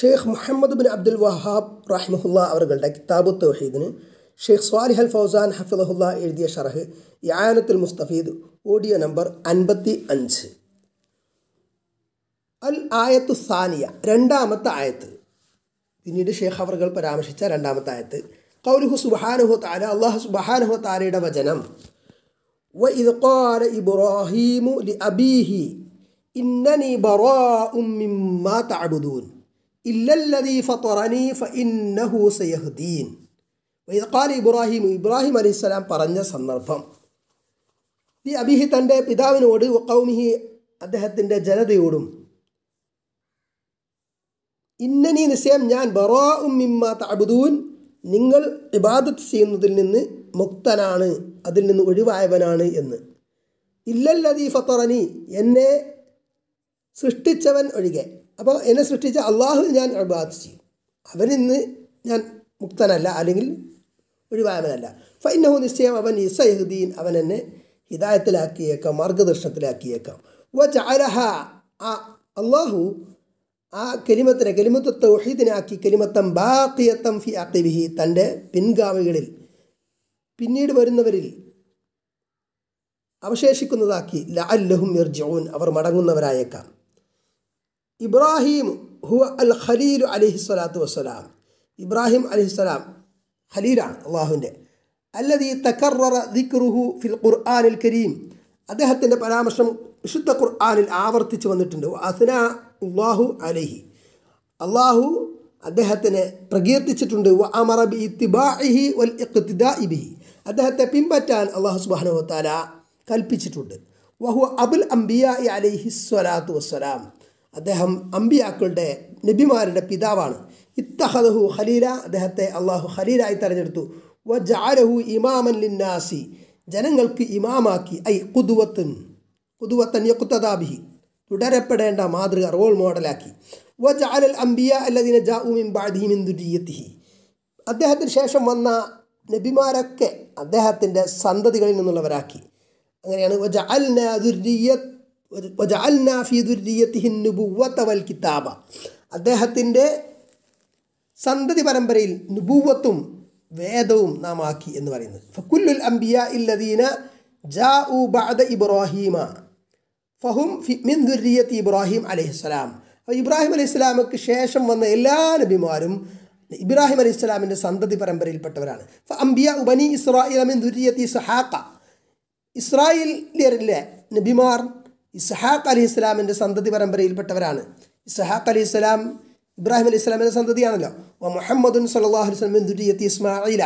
Sheikh Muhammad bin Abdul Wahab റഹിമഹുള്ള അവരുടെ കിതാബു തൗഹീദിന് ഷെയ്ഖ് സ്വാലിഹ് അൽ ഫൗസാൻ ഹഫിളഹുള്ള എഴുതിയ ഷർഹ് ഇആനത്തുൽ മുസ്തഫീദ് ഓഡിയോ നമ്പർ 55. അൽ ആയത്തു സാനിയ, രണ്ടാമത്തെ ആയത്ത്. പിന്നീട് ഷെയ്ഖ് അവർകൾ പരാമർശിച്ച രണ്ടാമത്തെ ആയത്ത് ഖൗലുഹു സുബ്ഹാനഹു തആല, അല്ലാഹു സുബ്ഹാനഹു വതആലയുടെ വചനം, വഇദ് ഖാല ഇബ്രാഹീമു ലിഅബീഹി ഇന്നനി ബറാഉം മിമ്മാ തഅബുദൂൻ ഇല്ലല്ലദീ ഫതറനീ ഫഇന്നഹു സയഹ്ദീൻ. വഇദ് ഖാല ഇബ്രാഹീമു, ഇബ്രാഹിം അലൈഹിസ്സലാം പറഞ്ഞ സന്ദർഭം, ലിഅബീഹി തൻ്റെ പിതാവിനോട്, വഖൗമിഹി അദ്ദേഹത്തിൻ്റെ ജനതയോടും, ഇന്നനി നിശ്ചയം ഞാൻ, ബറാഉം മിമ്മാ തഅബുദൂൻ നിങ്ങൾ ഇബാദത്ത് ചെയ്യുന്നതിൽ നിന്ന് മുക്തനാണ്, അതിൽ നിന്ന് ഒഴിവായവനാണ് എന്ന്, ഇല്ലല്ലദീ ഫതറനി എന്നെ സൃഷ്ടിച്ചവൻ ഒഴികെ. അപ്പോൾ എന്നെ സൃഷ്ടിച്ച അള്ളാഹു ഞാൻ ഇബാദത്ത് ചെയ്യും, അവനിൽ നിന്ന് ഞാൻ മുക്തനല്ല അല്ലെങ്കിൽ ഒഴിവായവനല്ല. ഫഇന്നഹു നിശ്ചയം അവൻ സയഹ്ദീൻ അവൻ എന്നെ ഹിദായത്തിലാക്കിയേക്കാം, മാർഗദർശനത്തിലാക്കിയേക്കാം. വജഅലഹ അള്ളാഹു ആ കലിമത്തിനെ, കലിമത്ത് തൗഹീദിനാക്കി കലിമത്തം ബാഖിയത്തം ഫി അഖിബിഹി തൻ്റെ പിൻഗാമികളിൽ, പിന്നീട് വരുന്നവരിൽ അവശേഷിക്കുന്നതാക്കി. ലഅല്ലഹും യർജിഊൻ അവർ മടങ്ങുന്നവരായേക്കാം. ഇബ്രാഹിം ഹുവ അൽ ഖലീലു അലൈഹിസ്സലാത്തു വസ്സലാം, ഇബ്രാഹിം അലൈഹിസ്സലാം ഖലീലാണ് അള്ളാഹുവിൻ്റെ, അല്ലദീ തകററ ദിക്റുഹു ഫിൽ ഖുർആനിൽ കരീം അദ്ദേഹത്തിൻ്റെ പരാമർശം വിശുദ്ധ ഖുർആനിൽ ആവർത്തിച്ചു വന്നിട്ടുണ്ട്. അസ്നാ അല്ലാഹു അലൈഹി അല്ലാഹു അദ്ദേഹത്തിനെ പ്രകീർത്തിച്ചിട്ടുണ്ട്. വ അമറ ബി ഇത്തിബാഇഹി വൽ ഇഖ്തിദാഇ ബിഹി അദ്ദേഹത്തെ പിൻപറ്റാൻ അല്ലാഹു സുബ്ഹാനഹു വതആല കൽപ്പിച്ചിട്ടുണ്ട്. വഹുവ അബുൽ അംബിയാഇ അലൈഹിസ്സലാത്തു വസ്സലാം അദ്ദേഹം അംബിയാക്കളുടെ നബിമാരുടെ പിതാവാണ്. ഇത്തഖദഹു ഖലീല അദ്ദേഹത്തെ അല്ലാഹു ഖലീലായി തിരഞ്ഞെടുത്തു. വ ജഅലഹു ഇമാമൻ ലിന്നാസി ജനങ്ങൾക്ക് ഇമാമാക്കി. ഐ ഖുദ്വത്തുൻ ഖുദ്വത്തൻ യഖ്തദാ ബിഹി തുടരപ്പെടേണ്ട മാതൃക, റോൾ മോഡലാക്കി. വജഅല അൽ അംബിയാ അല്ലദീന ജാഉ മിൻ ബഅദിഹി മിൻ ദുരിയതിഹി അദ്ദേഹത്തിന് ശേഷം വന്ന നബിമാരൊക്കെ അദ്ദേഹത്തിൻ്റെ സന്തതികളിൽ നിന്നുള്ളവരാക്കി. അങ്ങനെയാണ് വജഅൽനാ ഫീ ദുരിയതിഹി നുബുവത വൽ കിതാബ അദ്ദേഹത്തിൻ്റെ സന്തതി പരമ്പരയിൽ നുബുവത്തും വേദവും നാം ആക്കി എന്ന് പറയുന്നത്. ഫകുല്ലുൽ അംബിയാ അല്ലദീന ജാഉ ബഅദ ഇബ്രാഹീമ ഫഹും മിൻ ദുരിയത്തി ഇബ്രാഹിം അലൈഹിസ്സലാം ഇബ്രാഹിം അലൈഹിസ്സലാമക്ക് ശേഷം വന്ന എല്ലാ നബിമാരും ഇബ്രാഹിം അലൈഹിസ്സലാമിൻ്റെ സന്തതി പരമ്പരയിൽപ്പെട്ടവരാണ്. അംബിയ ബനി ഇസ്രായേൽ മിൻ ദുരിയത്തി ഇസ്ഹാഖ ഇസ്രായേലിലെ നബിമാർ ഇസ്ഹാഖ് അലൈഹിസ്സലാമിൻ്റെ സന്തതി പരമ്പരയിൽപ്പെട്ടവരാണ്. ഇസ്ഹാഖ് അലൈഹിസ്സലാം ഇബ്രാഹിം അലൈഹിസ്സലാമിൻ്റെ സന്തതിയാണല്ലോ. മുഹമ്മദുൻ സല്ലല്ലാഹു അലൈഹി വസല്ലം മിൻ ദുരിയത്തി ഇസ്മാഈല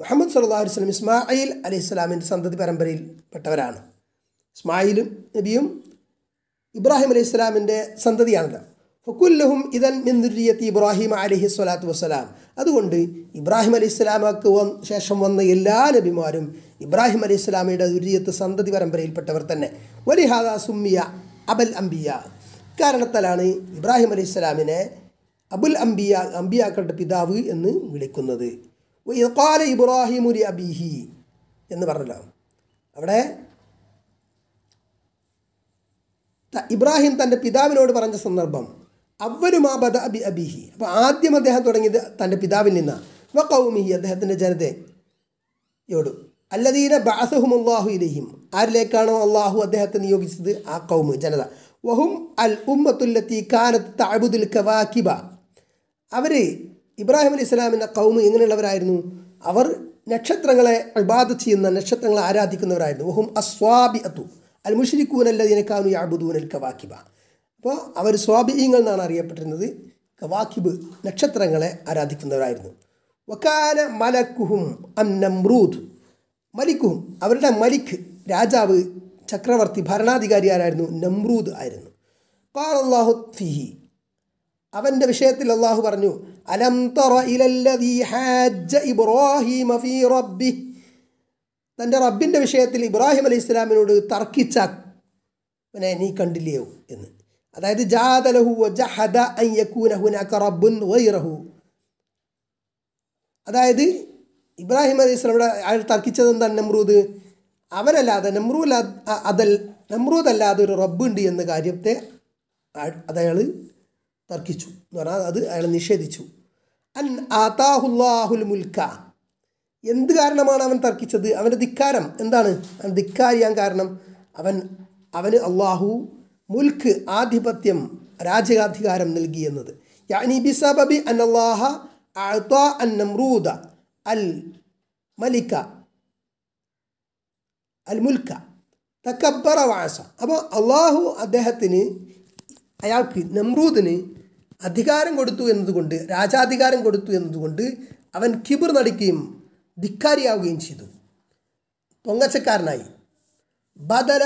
മുഹമ്മദ് സല്ലല്ലാഹു അലൈഹി വസല്ലം ഇസ്മാഈൽ അലൈഹിസ്സലാമിൻ്റെ സന്തതി പരമ്പരയിൽപ്പെട്ടവരാണ്. ഇസ്മായിലും നബിയും ഇബ്രാഹിം അലൈഹിസ്സലാമിൻ്റെ സന്തതിയാണല്ലോ. ഫകുല്ലഹും ഇദൻ മിൻ ദുരിയത്തി ഇബ്രാഹിം അലൈഹി സ്വലാത്തു വസ്സലാം അതുകൊണ്ട് ഇബ്രാഹിം അലൈഹിസ്സലാമക്ക് ശേഷം വന്ന എല്ലാ നബിമാരും ഇബ്രാഹിം അലൈഹിസ്സലാമയുടെ ദുരിയത്ത് സന്തതി പരമ്പരയിൽപ്പെട്ടവർ തന്നെ. വലിഹാദാ സുമ്മിയ അബൽ അംബിയ ഇക്കാരണത്താലാണ് ഇബ്രാഹിം അലൈഹിസ്സലാമിനെ അബുൽ അംബിയ അംബിയാക്കളുടെ പിതാവ് എന്ന് വിളിക്കുന്നത്. വഇദ് ഖാല ഇബ്രാഹിമു ലി അബീഹി എന്ന് പറഞ്ഞല്ലോ. അവിടെ ഇബ്രാഹിം തൻ്റെ പിതാവിനോട് പറഞ്ഞ സന്ദർഭം അവ്വലുമാ ബദ അബി അബീഹി അപ്പോൾ ആദ്യം അദ്ദേഹം തുടങ്ങിയത് തൻ്റെ പിതാവിൽ നിന്നാണ്. വ ഖൗമിഹി അദ്ദേഹത്തിൻ്റെ ജനതയോട് അല്ലദീന ബഅസഹുമുല്ലാഹു ഇലൈഹിം ആരിലേക്കാണോ അള്ളാഹു അദ്ദേഹത്തെ നിയോഗിച്ചത് ആ ഖൗമ് ജനത. വഹും അൽ ഉമ്മത്തുല്ലത്തി കാനത്ത് തഅബുദുൽ കവാകിബ അവർ ഇബ്രാഹിം അലൈഹിസ്സലാമിൻ്റെ ഖൗമ് എങ്ങനെയുള്ളവരായിരുന്നു? അവർ നക്ഷത്രങ്ങളെ ഇബാദത്ത് ചെയ്യുന്ന നക്ഷത്രങ്ങളെ ആരാധിക്കുന്നവരായിരുന്നു. വഹും അസ്വാബിഅത്തു അൽ മുശ്രിക്കൂനല്ലദീന കാനു യഅ്ബുദൂനൽ കവാകിബ അപ്പോൾ അവർ സ്വാബിഈങ്ങൾ എന്നാണ് അറിയപ്പെട്ടിരുന്നത്. കവാകിബ് നക്ഷത്രങ്ങളെ ആരാധിക്കുന്നവരായിരുന്നു. വകാന മലക്കുഹും അൻ നമ്രൂദ് മലിക്കുഹും അവരുടെ മലിക് രാജാവ് ചക്രവർത്തി ഭരണാധികാരി ആരായിരുന്നു? നമ്രൂദ് ആയിരുന്നു. ഖാല അല്ലാഹു ഫീഹി അവൻ്റെ വിഷയത്തിൽ അല്ലാഹു പറഞ്ഞു അലം തറ ഇലല്ലദീ ഹാജ്ജ ഇബ്രാഹീമ ഫീ റബ്ബിഹി തൻ്റെ റബ്ബിൻ്റെ വിഷയത്തിൽ ഇബ്രാഹിം അലൈഹിസ്സലാമിനോട് തർക്കിച്ച പിന്നെ നീ കണ്ടില്ലയോ എന്ന്. അതായത് ജാദലഹു വജഹദ അൻ യകൂന ഹുനാക റബ്ബുൻ ഗൈറഹു അതായത് ഇബ്രാഹിം അലൈഹിസ്സലാമിനോട് അയാൾ തർക്കിച്ചത് എന്താണ്? നമ്രൂദ് അവനല്ലാതെ നമ്രൂദല്ലാതെ ഒരു റബ്ബുണ്ട് എന്ന കാര്യത്തെ അതയാൾ തർക്കിച്ചു എന്ന് പറഞ്ഞാൽ അത് അയാൾ നിഷേധിച്ചു. അൻ ആതാഹുല്ലാഹുൽ മുൽക്ക, എന്ത് കാരണമാണ് അവൻ തർക്കിച്ചത്? അവൻ്റെ ധിക്കാരം എന്താണ്? അവൻ ധിക്കാരിയാൻ കാരണം അവന് അള്ളാഹു മുൽക്ക് ആധിപത്യം രാജകാധികാരം നൽകി എന്നത്. യാനി ബിസബബി അന്നല്ലാഹ അഅതാ അൻ നമ്രൂദ അൽ മലിക അൽ മുൽക്ക തക്കബ്ബറ വഅസ. അപ്പോൾ അള്ളാഹു അയാൾക്ക് നമ്രൂദിന് അധികാരം കൊടുത്തു എന്നതുകൊണ്ട്, രാജാധികാരം കൊടുത്തു എന്നതുകൊണ്ട് അവൻ കിബർ നടിക്കുകയും ധിക്കാരിയാവുകയും ചെയ്തു, പൊങ്ങച്ചക്കാരനായി. ബദല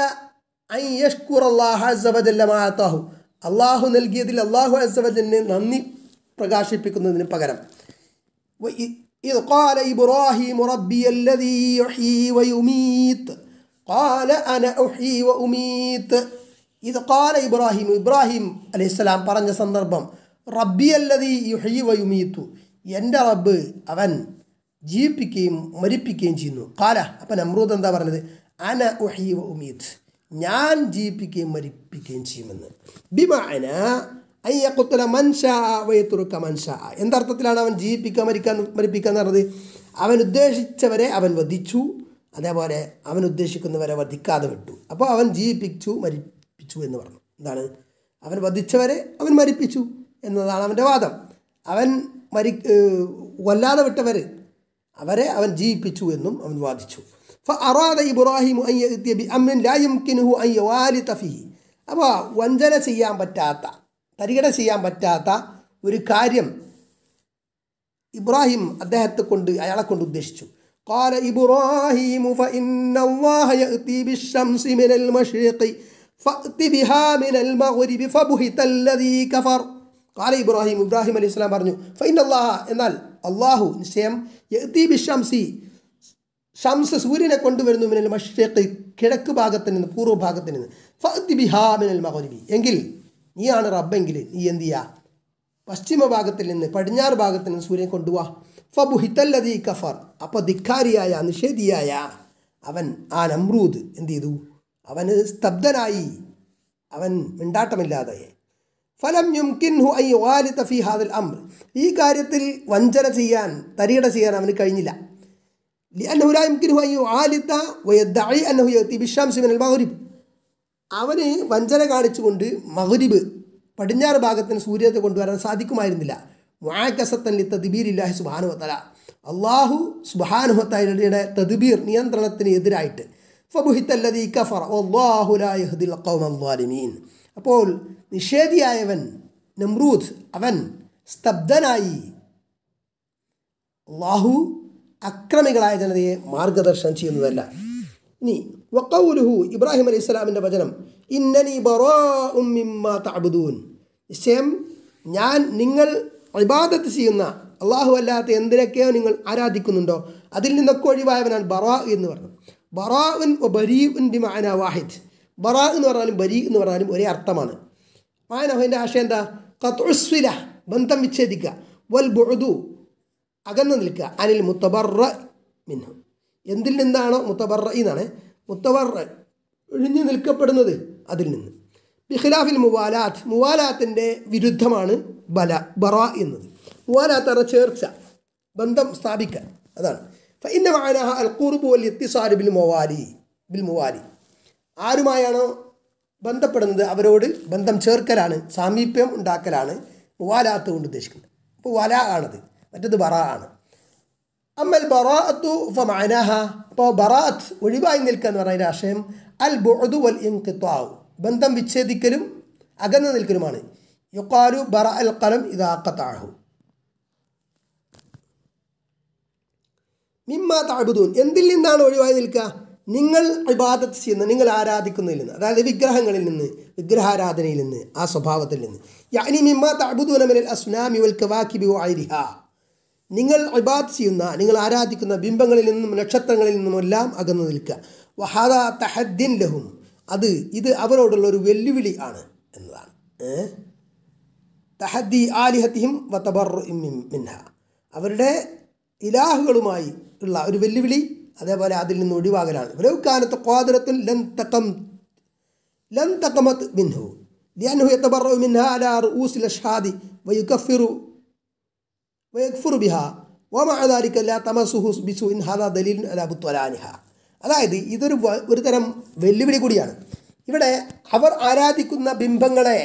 ഐ യഷ്കുർ അല്ലാഹു അസ്സ വജല്ല മാ അതാഹു, അള്ളാഹു നൽകിയതിൽ അള്ളാഹു അസ്സ വജല്ലിനെ നന്ദി പ്രകാശിപ്പിക്കുന്നതിന് പകരം ഇദ് ഖാല ഇബ്രാഹിം റബ്ബിയല്ലദീ യുഹീ വയുമീത് ഖാല അന ഉഹീ വഉമീത്. ഇത് ഖാല ഇബ്രാഹിം, ഇബ്രാഹിം അലൈഹിസ്സലാം പറഞ്ഞ സന്ദർഭം, റബ്ബിയല്ലദീ യുഹീ വയുമീതു, എൻ്റെ റബ്ബ് അവൻ ജീവിപ്പിക്കുകയും മരിപ്പിക്കുകയും ചെയ്യുന്നു. ഖാല, അപ്പം നമ്രൂദ് എന്താ പറഞ്ഞത്? അന ഉഹീ വഉമീത്, ഞാൻ ജീവിപ്പിക്കുകയും മരിപ്പിക്കുകയും ചെയ്യുമെന്ന്. ബിമാഅന അൻ യഖ്തുല മൻ ശാ വയത്രുക മൻ ശാ. എന്തർത്ഥത്തിലാണ് അവൻ ജീവിപ്പിക്കുക മരിപ്പിക്കുക എന്ന് പറഞ്ഞത്? അവൻ ഉദ്ദേശിച്ചവരെ അവൻ വധിച്ചു, അതേപോലെ അവൻ ഉദ്ദേശിക്കുന്നവരെ വധിക്കാതെ വിട്ടു. അപ്പോൾ അവൻ ജീവിപ്പിച്ചു മരിപ്പിച്ചു എന്ന് പറഞ്ഞു. എന്താണ്? അവൻ വധിച്ചവരെ അവൻ മരിപ്പിച്ചു എന്നതാണ് അവൻ്റെ വാദം. അവൻ കൊല്ലാതെ വിട്ടവർ അവരെ അവൻ ജീവിപ്പിച്ചു എന്നും അവൻ വാദിച്ചു. ഫഅറാദ ഇബ്രാഹിമു അൻ യഅ്തിയ ബിഅംരിൻ ലാ യുംകിനുഹു അൻ യവാലിത ഫീഹി. അപ്പോൾ വഞ്ചന ചെയ്യാൻ പറ്റാത്ത, തരികട ചെയ്യാൻ പറ്റാത്ത ഒരു കാര്യം ഇബ്രാഹിം അയാളെ കൊണ്ട് ഉദ്ദേശിച്ചു. قال إبراهيم فإن الله يأتي بالشمس من المشرق فأت بها من المغرب فبهت الذي كفر. قال إبراهيم عليه السلام برنو فإن الله الله نسيم يأتي بالشمس شمس سورينا كوندو برنو من المشرق كذاك باعتنين بورو باعتنين فأت بها من المغرب. ينقل نيان رب ينقل ينديا പശ്ചിമ ഭാഗത്തിൽ നിന്ന് പടിഞ്ഞാറ് ഭാഗത്ത് നിന്ന് സൂര്യൻ കൊണ്ടുവാ. ഫബുഹിതല്ലദീ കഫർ, അപ്പോൾ ധിക്കാരിയായ നിഷേധിയായ അവൻ ആ നമ്രൂദ് എന്ത് ചെയ്തു? അവന് സ്തബ്ധനായി, അവൻ മിണ്ടാട്ടമില്ലാതെ. ഫലം യുംകിൻഹു അൻ യുവാലിത ഫീ ഹാദൽ അംർ, ഈ കാര്യത്തിൽ വഞ്ചന ചെയ്യാൻ തരികട ചെയ്യാൻ അവന് കഴിഞ്ഞില്ല. ലിഅന്നഹു ലാ യുംകിൻഹു അൻ യുവാലിത വയദ്ദഇ അന്നഹു യഅ്തി ബിശംസി മിനൽ മഗ്രിബ്, അവന് വഞ്ചന കാണിച്ചുകൊണ്ട് മഗ്രിബ് പടിഞ്ഞാറ് ഭാഗത്തിന് സൂര്യത്തെ കൊണ്ടുവരാൻ സാധിക്കുമായിരുന്നില്ല. മുഅക്കസത്തൻ ലിത്തദ്ബീരില്ലാഹി സുബ്ഹാനഹു വതആല, അല്ലാഹു സുബ്ഹാനഹു വതആലയുടെ തദ്ബീർ നിയന്ത്രണത്തിന് എതിരായിട്ട്. ഫബുഹിതല്ലദീ കഫറ വല്ലാഹു ലാ യഹ്ദിൽ ഖൗമൽ ളാലിമീൻ. അപ്പോൾ നിഷേധിയായവൻ നമ്രൂദ് അവൻ സ്തബ്ധനായി, അല്ലാഹു അക്രമികളായ ജനതയെ മാർഗദർശനം ചെയ്യുന്നതല്ല. ഇനി വഖൗലുഹു, ഇബ്രാഹിം അലൈഹിസ്സലാമിൻ്റെ വചനം, ഇന്നനി ബറാഉം മിമ്മാ തഅബുദൂൻ, നിശ്ചയം ഞാൻ നിങ്ങൾ ഇബാദത്ത് ചെയ്യുന്ന അള്ളാഹു അല്ലാത്ത എന്തിനൊക്കെയോ നിങ്ങൾ ആരാധിക്കുന്നുണ്ടോ അതിൽ നിന്നൊക്കെ ഒഴിവായവനാണ് ബറാ എന്ന് പറഞ്ഞു. ബറാഉൻ ബരീഉൻ ബിമഅന വാഹിദ്, ബറാ എന്ന് പറഞ്ഞാലും ബരീ എന്ന് പറഞ്ഞാലും ഒരേ അർത്ഥമാണ്. അതിൻ്റെ ആശയം എന്താ? ഖത്ഉസ്വില, ബന്ധം വിച്ഛേദിക്കുക, വൽ ബുഅദു, അകന്നു നിൽക്കുക, അനിൽ മുത്തബറ മിൻഹു, എന്തിൽ നിന്നാണോ മുത്തബറ എന്നാണ് മുത്തബറ ഒഴിഞ്ഞു നിൽക്കപ്പെടുന്നത് അതിൽ നിന്ന്. ബിഖിലാഫിൽ മുവാലാത്ത്, മുവാലാത്തിൻ്റെ വിരുദ്ധമാണ് ബറ എന്നത്. മുവാലാത്ത് എന്ന ചേർച്ച, ബന്ധം സ്ഥാപിക്കാൻ, അതാണ്. ഫഇന്ന മഅനഹ അൽ ഖുർബ് വൽ ഇത്തിസാൽ ബിൽ മുവാലി, ആരുമായാണോ ബന്ധപ്പെടുന്നത് അവരോട് ബന്ധം ചേർക്കലാണ്, സാമീപ്യം ഉണ്ടാക്കലാണ് മുവാലാത്ത് കൊണ്ട് ഉദ്ദേശിക്കുന്നത്. അപ്പോൾ വല ആണത്, മറ്റത് ബറ ആണ്. അമ്മൽ ബറാഅത്തു ഫമഅനഹ, അപ്പോൾ ബറാഅത്ത് ഒഴിവായി നിൽക്കുക എന്ന് പറഞ്ഞതിൻ്റെ ആശയം അൽ ബുഅദു വൽ ഇൻഖിതാഉ, ബന്ധം വിച്ഛേദിക്കലും അകന്നു നിൽക്കലുമാണ്. യുഖാലു ബറഅൽ ഖലം ഇദാ ഖതഅഹു മിമ്മാ തഅബുദൂൻ, എന്തിൽ നിന്നാണ് ഒഴിവായി നിൽക്കുക? നിങ്ങൾ ഇബാദത്ത് ചെയ്യുന്ന, നിങ്ങൾ ആരാധിക്കുന്നതിൽ നിന്ന്, അതായത് വിഗ്രഹങ്ങളിൽ നിന്ന്, വിഗ്രഹാരാധനയിൽ നിന്ന്, ആ സ്വഭാവത്തിൽ നിന്ന്. യഅനി മിമ്മാ തഅബുദൂന മിനൽ അസ്നാമി വൽ കവാകിബി വഅയ്രിഹാ, നിങ്ങൾ ഇബാദത്ത് ചെയ്യുന്ന, നിങ്ങൾ ആരാധിക്കുന്ന ബിംബങ്ങളിൽ നിന്നും നക്ഷത്രങ്ങളിൽ നിന്നുമെല്ലാം അകന്നു നിൽക്കുക. വഹാദാ തഹദ്ദിൻ ലഹും, ഇത് അവരോടുള്ള ഒരു വെല്ലുവിളി ആണ് എന്നതാണ്. തഹദ്ദി ആലിഹത്തിഹിം വതബറുഇം മിൻഹാ, അവരുടെ ഇലാഹുകളുമായി ഉള്ള ഒരു വെല്ലുവിളി, അതേപോലെ അതിൽ നിന്ന് ഒഴിവാകലാണ്. ലൗ കാനത്ത് ഖാദിറത്തുൻ ലൻ തഖമത് മിൻഹു, لأنه يتبرأ منها على رؤوس الأشهاد ويكفر بها ومع ذلك لا تمسه بسوء هذا دليل على بطلانها. അതായത് ഇതൊരു ഒരു തരം വെല്ലുവിളി കൂടിയാണ്. ഇവിടെ അവർ ആരാധിക്കുന്ന ബിംബങ്ങളെ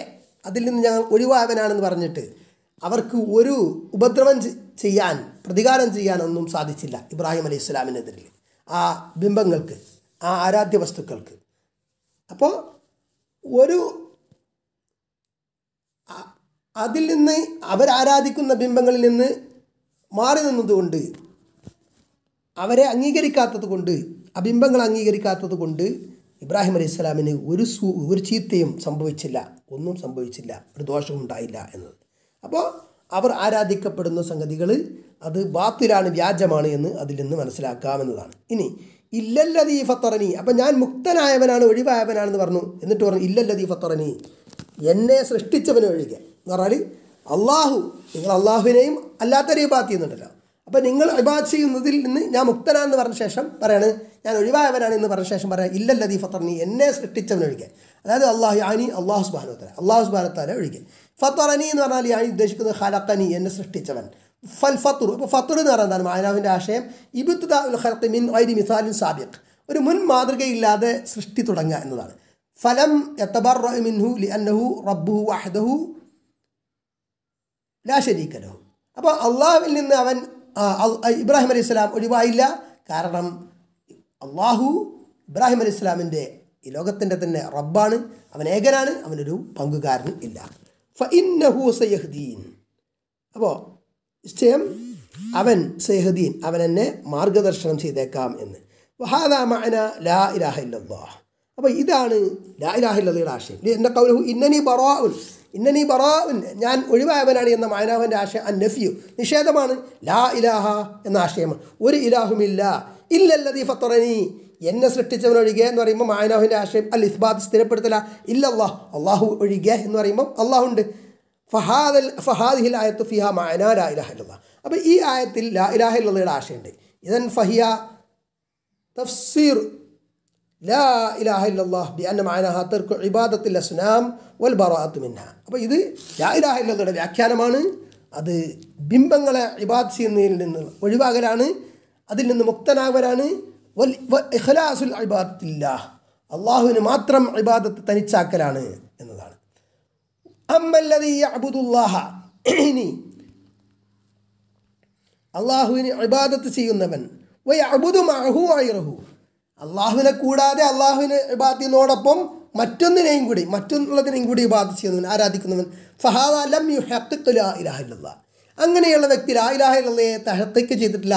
അതിൽ നിന്ന് ഞാൻ ഒഴിവാവാനാണെന്ന് പറഞ്ഞിട്ട് അവർക്ക് ഒരു ഉപദ്രവം ചെയ്യാൻ പ്രതികാരം ചെയ്യാനൊന്നും സാധിച്ചില്ല ഇബ്രാഹിം അലൈഹി ഇസ്ലാമിനെതിരിൽ ആ ബിംബങ്ങൾക്ക് ആ ആരാധ്യ വസ്തുക്കൾക്ക്. അപ്പോൾ ഒരു അതിൽ നിന്ന് അവരാരാധിക്കുന്ന ബിംബങ്ങളിൽ നിന്ന് മാറി നിന്നതുകൊണ്ട് അവരെ അംഗീകരിക്കാത്തത് കൊണ്ട് അബിംബങ്ങൾ അംഗീകരിക്കാത്തത് കൊണ്ട് ഇബ്രാഹിം അലൈഹി ഇസ്ലാമിന് ഒരു ചീത്തയും സംഭവിച്ചില്ല, ഒന്നും സംഭവിച്ചില്ല, ഒരു ദോഷവും ഉണ്ടായില്ല എന്നത്. അപ്പോൾ അവർ ആരാധിക്കപ്പെടുന്ന സംഗതികൾ അത് ബാത്തിലാണ്, വ്യാജമാണ് എന്ന് അതിൽ നിന്ന് മനസ്സിലാക്കാമെന്നതാണ്. ഇനി ഇല്ലല്ലദീ ഫത്തറനി, അപ്പം ഞാൻ മുക്തനായവനാണ് ഒഴിവായവനാണെന്ന് പറഞ്ഞു. എന്നിട്ട് പറഞ്ഞു ഇല്ലല്ലദീ ഫത്തറനി, എന്നെ സൃഷ്ടിച്ചവനെ ഒഴികെ എന്ന് പറഞ്ഞാൽ അള്ളാഹു, നിങ്ങൾ അള്ളാഹുവിനെയും അല്ലാത്ത ഇബാദത്ത് ചെയ്യുന്നുണ്ടല്ലോ. അപ്പം നിങ്ങൾ ഇബാദത്ത് ചെയ്യുന്നതിൽ നിന്ന് ഞാൻ മുക്തനാണെന്ന് പറഞ്ഞ ശേഷം പറയാണ് ഞാൻ ഒഴിവായവനാണ് എന്ന് പറഞ്ഞ ശേഷം പറയാം ഇല്ലല്ലദീ ഫത്തറനി, എന്നെ സൃഷ്ടിച്ചവനൊഴികെ, അതായത് അള്ളാഹു യാനി അള്ളാഹു സുബ്ഹാനഹു വതആല, അള്ളാഹു സുബ്ഹാനഹു വതആല ഒഴികെ. ഫത്തറനി എന്ന് പറഞ്ഞാൽ യാനി ഉദ്ദേശിക്കുന്നത് ഖലഖനി, എന്നെ സൃഷ്ടിച്ചവൻ. ഫൽ ഫത്റു, അപ്പോൾ ഫത്റു എന്ന് പറഞ്ഞാൽ എന്താണ് മഅനാവിൻ്റെ ആശയം? ഇബ്തിദാഉൽ ഖൽഖി മിൻ ഗൈരി മിസാലിൻ സാബിഖ്, ഒരു മുൻ മാതൃകയില്ലാതെ സൃഷ്ടി തുടങ്ങുക എന്നതാണ്. ഫലം യതബറഅ മിൻഹു ലിഅന്നഹു റബ്ബുഹു വഹ്ദഹു ലാ ശരീക ലഹു. അപ്പോൾ അള്ളാഹുവിൽ നിന്ന് അവൻ ഇബ്രാഹിം അലൈഹി സ്വലാം ഒഴിവായില്ല. കാരണം അള്ളാഹു ഇബ്രാഹിം അലൈഹി സ്വലാമിൻ്റെ ഈ ലോകത്തിൻ്റെ തന്നെ റബ്ബാണ്, അവൻ ഏകനാണ്, അവനൊരു പങ്കുകാരനും ഇല്ല. ഫ ഇന്നഹു സയഹ്ദീൻ, അപ്പോൾ നിശ്ചയം അവൻ സയഹ്ദീൻ, അവൻ എന്നെ മാർഗദർശനം ചെയ്തേക്കാം എന്ന്. വഹാദാ മഅന ലാ ഇലാഹ ഇല്ലല്ലാഹ്, അപ്പോൾ ഇതാണ് ലാ ഇലാഹ ഇല്ലല്ലാഹിന്റെ ആശയം. എന്ന ഖൗലുഹു ഇന്നനി ബറാഉൻ, ഇന്നനി ബറാഉൻ, ഞാൻ ഒഴിവായവനാണ് എന്ന മഅനാവിൻ്റെ ആശയം അന്നഫിയു, നിഷേധമാണ്. ലാ ഇലാഹ എന്ന ആശയമാണ്, ഒരു ഇലാഹുമില്ല. ഇല്ലല്ലദീ ഫത്തറനി, എന്നെ സൃഷ്ടിച്ചവൻ ഒഴികെ എന്ന് പറയുമ്പോൾ മഅനാവിൻ്റെ ആശയം അൽ ഇസ്ബാത്ത്, സ്ഥിരപ്പെടുത്തല. ഇല്ലല്ലാഹ്, അള്ളാഹു ഒഴികെ എന്ന് പറയുമ്പോൾ അള്ളാഹുണ്ട്. ഫഹാദിഹിൽ ആയത്ത് ഫിഹ മഅന ലാ ഇലാഹ ഇല്ലല്ലാഹ്, അപ്പോൾ ഈ ആയത്തിൽ ലാ ഇലാഹ ഇല്ലല്ലാഹിന്റെ ആശയമുണ്ട്. ഇദൻ ഫഹിയ തഫ്സീർ ലാ ഇലാഹ ഇല്ലല്ലാഹ് ബിഅന്ന മഅനഹാ തർക്കു ഇബാദത്തിൽ അസ്നാം വൽ ബറാഅത്തു മിൻഹാ, അപ്പോൾ ഇത് ലാ ഇലാഹ ഇല്ലല്ലാഹിന്റെ വ്യാഖ്യാനമാണ്. അത് ബിംബങ്ങളെ ഇബാദത്ത് ചെയ്യുന്നതിൽ നിന്ന് ഒഴിവാകലാണ്, അതിൽ നിന്ന് മുക്തനാകലാണ്. വൽ ഇഖ്ലാസുൽ ഇബാദത്തി ലില്ലാഹ്, അള്ളാഹുവിന് മാത്രം ഇബാദത്ത് തനിച്ചാക്കലാണ് എന്നതാണ്. അമ്മല്ലദീ യഅബ്ദുല്ലാഹ, ഇനി അള്ളാഹുവിന് ഇബാദത്ത് ചെയ്യുന്നവൻ, വയഅബ്ദു മഅഹു ഗൈറഹു, അള്ളാഹുവിനെ കൂടാതെ അള്ളാഹുവിന് ഇബാദത്ത് ചെയ്യുന്നതോടൊപ്പം മറ്റൊന്നിനെയും കൂടി ഇബാദത്ത് ചെയ്യുന്നവൻ, ആരാധിക്കുന്നവൻ. ഫഹാദാ ലം യുഹഖിഖ് ലാ ഇലാഹ ഇല്ലല്ലാഹ്, അങ്ങനെയുള്ള വ്യക്തി ലാ ഇലാഹ ഇല്ലല്ലാഹയെ തഹഖീഖ് ചെയ്തിട്ടില്ല,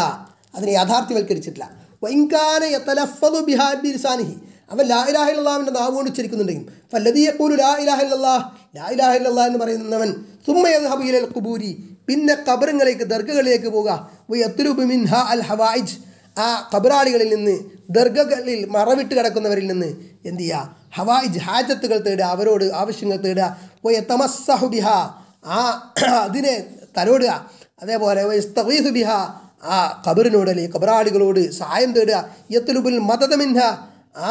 അതിനെ യാഥാർത്ഥ്യവൽക്കരിച്ചിട്ടില്ല. വഇൻകാന യതലഫ്ഫദു ബിഹാ ബിലിസാനിഹി, അവൻ ലാ ഇലാഹ ഇല്ലല്ലാഹിന്റെ നാവുകൊണ്ട് ഉച്ചരിക്കുന്നുണ്ടെങ്കിൽ, ഫല്ലദീ യഖൂലു ലാ ഇലാഹ ഇല്ലല്ലാഹ്, ലാ ഇലാഹ ഇല്ലല്ലാഹ് എന്ന് പറയുന്നവൻ, സുമ്മ യദ്ഹബു ഇലൽ ഖുബൂരി, പിന്നെ ഖബറുകളിലേക്ക് ദർഗകളിലേക്ക് പോവുക, വയത്ലുബു മിൻഹാ അൽ ഹവായിജ്, ആ ഖബറാളികളിൽ നിന്ന് ദർഗകളിൽ മറവിട്ട് കിടക്കുന്നവരിൽ നിന്ന് എന്ത് ചെയ്യുക, ഹവായിജ് ഹാജത്തുകൾ തേടുക, അവരോട് ആവശ്യങ്ങൾ തേടുക. വയതമസ്സഹു ബിഹാ, ആ അതിനെ തലോടുക, അതേപോലെ വയസ്തഗീസു ബിഹാ, ആ ഖബറിനോട് അല്ലെങ്കിൽ ഖബറാളികളോട് സഹായം തേടുക. യത്ലുബുൽ മദദ മിൻഹാ, ആ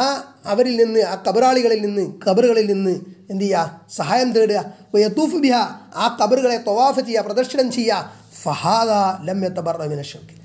അവരിൽ നിന്ന് ആ കബറാളികളിൽ നിന്ന് കബറുകളിൽ നിന്ന് എന്ത് ചെയ്യുക, സഹായം തേടുക. വയതൂഫ് ബിഹ, ആ കബറുകളെ തവാഫ് ചെയ്യുക, പ്രദക്ഷിണം ചെയ്യുക. ഫഹാദാ ലം യതബറഅ മിന ശിർക്ക്,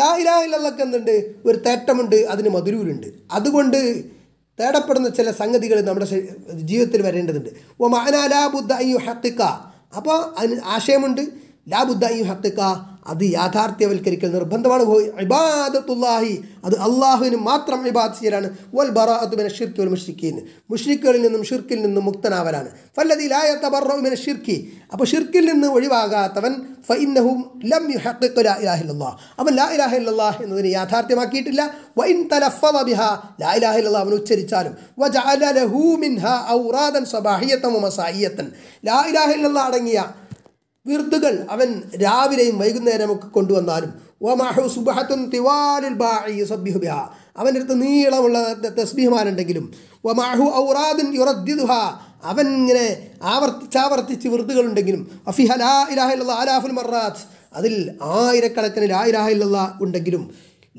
ലാ ഇലാഹ ഇല്ലല്ലാഹ് എന്തുണ്ട്, ഒരു തേട്ടമുണ്ട്, അതിന് മദ്ലൂലുണ്ട്. അതുകൊണ്ട് തേടപ്പെടുന്ന ചില സംഗതികൾ നമ്മുടെ ജീവിതത്തിൽ വരേണ്ടതുണ്ട്. വ മഅനാ ലാ ബുദ്ദ അൻ യുഹഖിഖ, അപ്പോൾ ആശയമുണ്ട് ലാ ബുദ്ദ അൻ യുഹഖിഖ, അത് യാഥാർത്ഥ്യവൽക്കരിക്കൽ നിർബന്ധമാണ്. ഇബാദത്തുല്ലാഹി, അത് അള്ളാഹുവിന് മാത്രം ഇബാദത്ത് ചെയ്യലാണ്. വൽ ബറാഅത്തു മിന ശിർക്കി വൽ മുശ്രിക്കീൻ, മുശ്രിക്കുകളിൽ നിന്നും ശിർക്കിൽ നിന്നും മുക്തനാവലാണ്. ഫല്ലദീ ലാ യതബറഉ മിന ശിർക്കി, അപ്പോൾ ശിർക്കിൽ നിന്ന് ഒഴിവാകാത്തവൻ, ഫഇന്നഹു ലം യുഹഖിഖ് ലാ ഇലാഹ ഇല്ലല്ലാഹ്, അവൻ ലാ ഇലാഹ ഇല്ലല്ലാഹ് എന്നതിനെ യാഥാർത്ഥ്യമാക്കിയിട്ടില്ല. വഇൻ തലഫ്ഫദ ബിഹാ, ലാ ഇലാഹ ഇല്ലല്ലാഹ് അവൻ ഉച്ചരിച്ചാലും, വജഅല ലഹു മിൻഹാ ഔറാദൻ സബാഹിയതൻ വമസാഇയതൻ, ലാ ഇലാഹ ഇല്ലല്ലാഹ് അടങ്ങിയ വിർദുകൾ അവൻ രാവിലെയും വൈകുന്നേരം ഒക്കെ കൊണ്ടുവന്നാലും വമാഹു സുബഹത്തുൻ തിവാലിൽ ബാഇ യസ്ബിഹു ബിഹാ, അവനടുത്ത് നീളമുള്ള തസ്ബീഹുമാരുണ്ടെങ്കിലും വമാഹു ഔറാദുൻ യുറദ്ദിദുഹാ, അവൻ ഇങ്ങനെ ആവർത്തിച്ചാവർത്തിച്ച് വിർദുകളുണ്ടെങ്കിലും അഫിഹ ലാ ഇലാഹ ഇല്ലല്ലാഹ് ആലാഫുൽ മറാത്ത്, അതിൽ ആയിരക്കണക്കിന് ലാ ഇലാഹ ഇല്ലല്ലാഹ് ഉണ്ടെങ്കിലും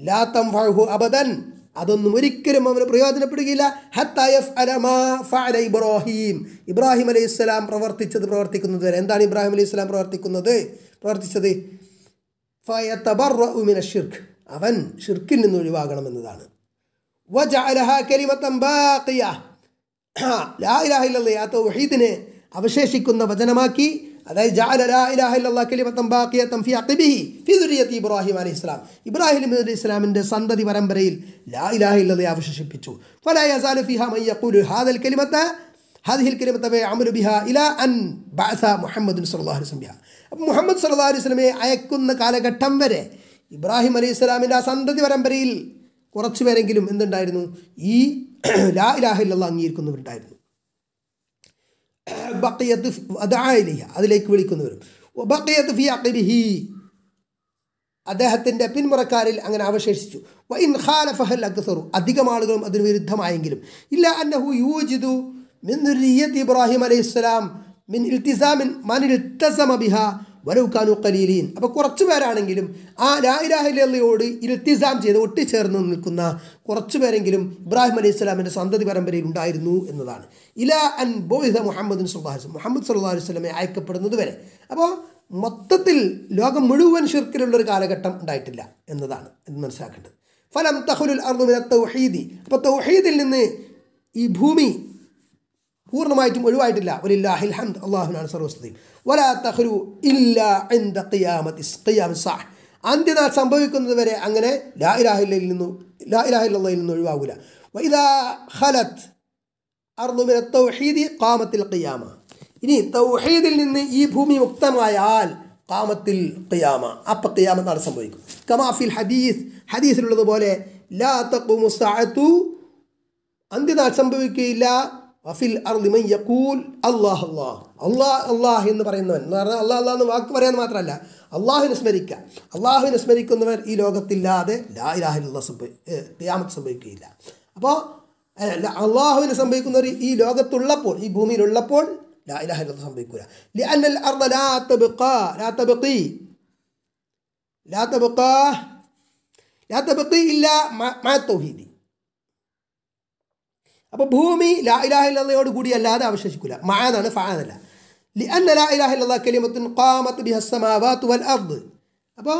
ലാ തംഫഉഹു അബദൻ, അതൊന്നും ഒരിക്കലും അവന് പ്രയോജനപ്പെടുകയില്ല. ഹത്താ യഫ്അല മാ ഫഅല ഇബ്രാഹീം, ഇബ്രാഹിം അലൈഹിസ്സലാം പ്രവർത്തിക്കുന്നത് വരെ. എന്താണ് ഇബ്രാഹിം അലൈഹിസ്സലാം പ്രവർത്തിച്ചത്? ഫയതബറഉ മിനശ് ശിർക്ക്, അവൻ ശിർക്കിൽ നിന്ന് ഒഴിവാകണം എന്നതാണ്. വജഅലഹാ കലിമതൻ ബാഖിയ, ലാ ഇലാഹ ഇല്ലല്ലാഹ് തൗഹീദിനെ അവശേഷിക്കുന്ന വചനമാക്കി, അതായത് ജഅല ലാ ഇലാഹ ഇല്ലല്ലാഹ് കലിമതൻ ബാഖിയതൻ ഫീ അഖിബിഹി ഫീ ദുരിയത്തി ഇബ്രാഹിം അലൈഹിസ്സലാം, ഇബ്രാഹിം അലൈഹിസ്സലാമിന്റെ സന്തതി പരമ്പരയിൽ ലാ ഇലാഹ ഇല്ലല്ലാഹ് അവശേഷിപ്പിച്ചു. ഫലാ യസാലു ഫീഹാ മൻ യഖൂലു ഹാദിഹിൽ കലിമത യഅമലു ബിഹാ ഇലാ അൻ ബഅസ മുഹമ്മദ് സ്വല്ലല്ലാഹു അലൈഹി വസല്ലം ബിഹാ. അപ്പോൾ മുഹമ്മദ് സ്വല്ലല്ലാഹു അലൈഹി വസല്ലമയെ അയക്കുന്ന കാലഘട്ടം വരെ ഇബ്രാഹിം അലൈഹിസ്സലാമിന്റെ ആ സന്തതി പരമ്പരയിൽ കുറച്ചു പേരെങ്കിലും എന്തുണ്ടായിരുന്നു? ഈ ലാ ഇലാഹ ഇല്ലല്ലാഹ് അംഗീകരിക്കുന്നവരുണ്ടായിരുന്നു. ബഖിയതു അദാഇലിഹ, അതിലേക്ക് വിളിക്കുന്നവരും. വബഖിയതു ഫീ അഖിരിഹി, അദ്ദേഹത്തിൻ്റെ പിന്മുറക്കാരിൽ അങ്ങനെ അവശേഷിച്ചു. വഇൻ ഖാലഫഹൽ അക്സറു, അധികം ആളുകളും അതിന് വിരുദ്ധമായെങ്കിലും ഇല്ലാ അന്നഹു യൂജിദു മിൻ ദുരിയത്തി ഇബ്രാഹിം അലൈഹിസ്സലാം മിൻ ഇൽത്തിസാമിൻ മൻ ഇൽതസമ ബിഹാ വലൗ കാനു ഖലീലീൻ. അപ്പോൾ കുറച്ചു പേരാണെങ്കിലും ആ ലാ ഇലാഹ ഇല്ലല്ലാഹയോട് ഇൽത്തിസാം ചെയ്ത് ഒട്ടിച്ചേർന്ന് നിൽക്കുന്ന കുറച്ചു പേരെങ്കിലും ഇബ്രാഹിം അലൈഹിസ്സലാമിൻ്റെ സന്തതി പരമ്പരയിൽ ഉണ്ടായിരുന്നു എന്നതാണ്. ഇലാ അൻ ബോഇസ മുഹമ്മദ് സ്വല്ലല്ലാഹു അലൈഹി വസല്ലം, മുഹമ്മദ് സ്വല്ലല്ലാഹു അലൈഹി വസല്ലമയെ അയക്കപ്പെടുന്നത് വരെ. അപ്പോൾ മൊത്തത്തിൽ ലോകം മുഴുവൻ ശിർക്കിലുള്ളൊരു കാലഘട്ടം ഉണ്ടായിട്ടില്ല എന്നതാണ് ഇത് മനസ്സിലാക്കേണ്ടത്. ഫലം തഖുലുൽ അർദു മിന തൗഹീദി, അപ്പോൾ തൗഹീദിൽ നിന്ന് ഈ ഭൂമി പൂർണ്ണമായിട്ടും ഒഴിവായിട്ടില്ല. വലില്ലാഹിൽ ഹംദ്, അല്ലാഹുവിനാണ് സർവസ്തുതി. വലാ തഖ്ലു ഇല്ലാ ഇൻദ ഖിയാമത്തിസ്, അന്ത്യനാൾ സംഭവിക്കുന്നത് വരെ അങ്ങനെ ലാ ഇലാഹ ഇല്ലല്ലാഹിൽ നിന്ന് ഒഴിവാകില്ല. വഇദാ ഖലത് അർളു മിന തൗഹീദി ഖാമത്തിൽ ഖിയാമ, ഇനി തൗഹീദിൽ നിന്ന് ഈ ഭൂമി മുക്തമായാൽ ഖാമത്തിൽ ഖിയാമ, അപ്പോൾ ഖിയാമത്ത് നാളെ സംഭവിക്കും. കമാ ഫിൽ ഹദീസ്, ഹദീസിലുള്ളതുപോലെ ലാ തഖൂമു സഅതു, അന്ത്യനാൾ സംഭവിക്കുകയില്ല. വഫിൽ അർളി മൻ യഖൂൽ അല്ലാഹ് അല്ലാഹ്, അല്ലാഹ് അല്ലാഹ് എന്ന് പറയുന്നവൻ, എന്ന് പറഞ്ഞാൽ അല്ലാഹ് അല്ലാഹ് എന്ന് വാക്ക് പറയാൻ മാത്രമല്ല അള്ളാഹുവിനെ സ്മരിക്കുക, അള്ളാഹുവിനെ സ്മരിക്കുന്നവർ ഈ ലോകത്തില്ലാതെ ലാ ഇലാഹ ഇല്ലല്ലാഹ് ഖിയാമത്ത് സംഭവിക്കുകയില്ല. അപ്പോൾ അള്ളാഹുവിനെ സംഭവിക്കുന്നവർ ഈ ലോകത്തുള്ളപ്പോൾ, ഈ ഭൂമിയിലുള്ളപ്പോൾ ലാ ഇലാഹ ഇല്ലല്ലാഹ് സംഭവിക്കില്ല. ലിഅന്നൽ അർള ലാ തബ്ഖാ ഇല്ലാ മഅ തൗഹീദി, അപ്പോൾ ഭൂമി ലാ ഇലാഹ ഇല്ലല്ലാഹയോട് കൂടി അല്ലാതെ അവശേഷിക്കില്ല. മഅനാണ്, ഫഅനല്ല. ലിഅന്ന ലാ ഇലാഹ ഇല്ലല്ലാഹ് കലിമത്തുൻ ഖാമത്ത് ബിഹ അസ്സമാവാതു വൽ അർദ്, അപ്പോൾ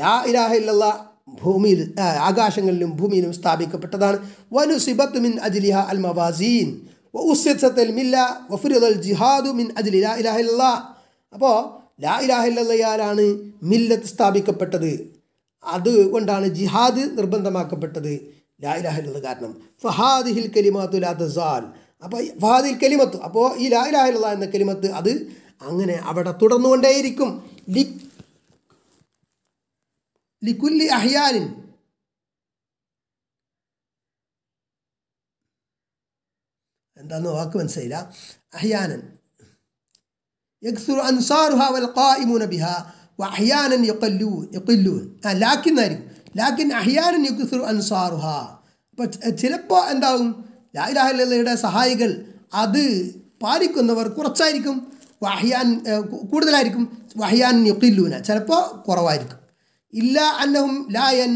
ലാ ഇലാഹ ഇല്ലല്ലാഹ് ഭൂമിയിൽ ആകാശങ്ങളിലും ഭൂമിയിലും സ്ഥാപിക്കപ്പെട്ടതാണ്. വനുസിബത്തു മിൻ അജ്ലിഹാ അൽ മവാസീൻ വഉസ്സതൽ മില്ല വഫുരിദൽ ജിഹാദു മിൻ അജ്ലി ലാ ഇലാഹ ഇല്ലല്ലാഹ്, അപ്പോൾ ലാ ഇലാഹ ഇല്ലല്ലാഹയാണ് മില്ലത്ത് സ്ഥാപിക്കപ്പെട്ടത്, അതുകൊണ്ടാണ് ജിഹാദ് നിർബന്ധമാക്കപ്പെട്ടത് ലാ ഇലാഹ ഇല്ലല്ലാഹ് കാരണം. ഫഹാദിഹിൽ കലിമത്തു ലാ തസാൽ, അപ്പോൾ ഫഹാദിൽ കലിമത്ത്, അപ്പോൾ ഈ ലാ ഇലാഹ ഇല്ലല്ലാഹ് എന്ന കലിമത്ത് അത് അങ്ങനെ അവിടെ തുടർന്നുകൊണ്ടേയിരിക്കും. ലികുല്ലി അഹ്യാനിൻ, എന്താണെന്ന് വാക്ക് മനസ്സിലായില്ല. അഹ്യാനൻ യക്സുറു അൻസാറുഹാ വൽ ഖായിമൂന ബിഹാ വ അഹ്യാനൻ യഖല്ലൂൻ, ലാക്കിന്നായിരിക്കും. ലാക്കിൻ അഹ്യാനൻ യക്സുറു അൻസാറുഹ, അപ്പോൾ ചിലപ്പോൾ എന്താകും ലാ ഇലാഹ ഇല്ലല്ലാഹയുടെ സഹായികൾ അത് പാലിക്കുന്നവർ കുറച്ചായിരിക്കും, വഹ്യാൻ കൂടുതലായിരിക്കും, വഹ്യാൻ യഖില്ലൂന ചിലപ്പോൾ കുറവായിരിക്കും. ഇല്ല അന്നഹും ലായൻ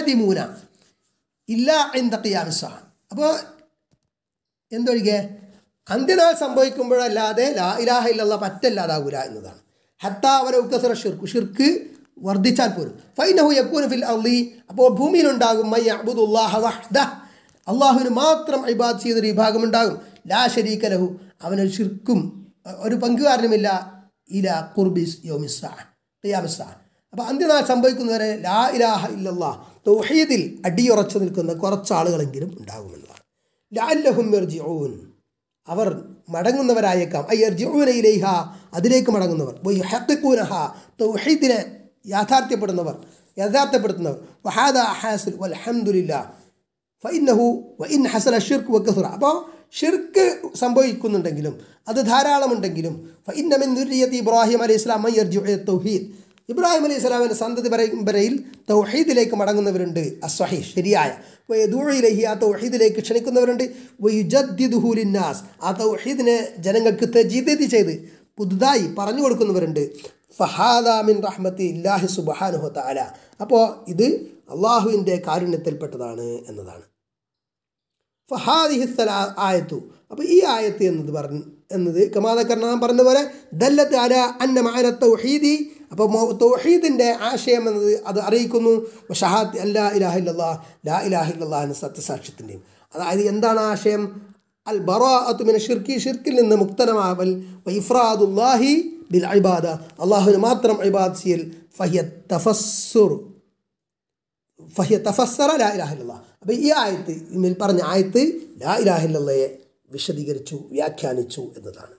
അതിമൂന ഇല്ല ഇൻദ ഖിയാമത്തിസ്സ, അപ്പോൾ എന്തൊഴികെ അന്ത്യനാൾ സംഭവിക്കുമ്പോഴല്ലാതെ ലാ ഇലാഹ ഇല്ലല്ലാഹ് പറ്റല്ലാതാകൂല എന്നതാണ്. ഹത്താ വലൗ കസറ ശിർക്ക്, ശിർക്ക് വർദ്ധിച്ചാൽ പോലും. ഫൈനഹു യകൂനു ഫിൽ അർളി, അപ്പോൾ ഭൂമിയിലുണ്ടാകും മൻ യഅ്ബുദുല്ലാഹ വഹ്ദഹ, അള്ളാഹുവിന് മാത്രം ഇബാദത്ത് ചെയ്തൊരു വിഭാഗമുണ്ടാകും. ലാ ശരീക ലഹു, അവനൊരു ശിർക്കും ഒരു പങ്കുകാരനുമില്ല. ഇലാ ഖുർബി യൗമിസ്സഅ ഖിയാമസ്സ, അപ്പോൾ അന്ത്യനാൾ സംഭവിക്കുന്നവരെ ലാ ഇലാഹ ഇല്ലല്ലാഹ് തൗഹീദിൽ അടിയുറച്ചു നിൽക്കുന്ന കുറച്ചാളുകളെങ്കിലും ഉണ്ടാകുമെന്നതാണ്. ലഅല്ലഹും യർജിഊൻ, അവർ മടങ്ങുന്നവരായേക്കാം. യർജിഊന ഇലൈഹ, അതിലേക്ക് മടങ്ങുന്നവർ. വയഹഖിഖൂനഹ, തൗഹീദിനെ യാഥാർത്ഥ്യപ്പെടുത്തുന്നവർ. വഹാദ ഹാസിൽ വൽഹംദുലില്ലാഹ്. فإنه وإن حصل الشرك والكفر أبا شرك سنبوي كنن دنجلهم هذا ثارا من دنجلهم فإن من ذرية إبراهيم عليه السلام من يرجع إلى التوحيد إبراهيم عليه السلام من سندد بريل توحيد لك مدعونا برند الصحيح شريعة ويدعو إليه التوحيد لك شنيكنا برند ويجدده للناس التوحيدنا جنعك تجديد شيء പുതുതായി പറഞ്ഞു കൊടുക്കുന്നവരുണ്ട് ഫഹാദ മിൻ റഹ്മത്തില്ലാഹി സുബ്ഹാനഹു തആല അപ്പോൾ ഇത് അല്ലാഹുവിൻ്റെ കാരുണ്യത്തിൽപ്പെട്ടതാണ് എന്നതാണ് ഫഹാദിഹി ആയത്തു അപ്പോൾ ഈ ആയത്ത് എന്നത് കമാദക്കർണ പറഞ്ഞതുപോലെ ദല്ലത്ത് അല അന്ന മഅന തൗഹീദി അപ്പോൾ തൗഹീദിൻ്റെ ആശയം എന്നത് അത് അറിയിക്കുന്നു ഷഹാദത്ത് അല്ലാ ഇലാഹ ഇല്ലല്ലാഹ് ലാ ഇലാഹ ഇല്ലല്ലാഹ് എന്ന സത്യസാക്ഷ്യത്തിൻ്റെയും അതായത് എന്താണ് ആശയം البراءة من الشرك شرك لنا مقتنع بل وإفراد الله بالعبادة الله ما ترم عباد سيل فهي تفسر لا إله إلا الله أبي آية من البرن آية لا إله إلا الله بشدي قرتشو يا كانتشو إذا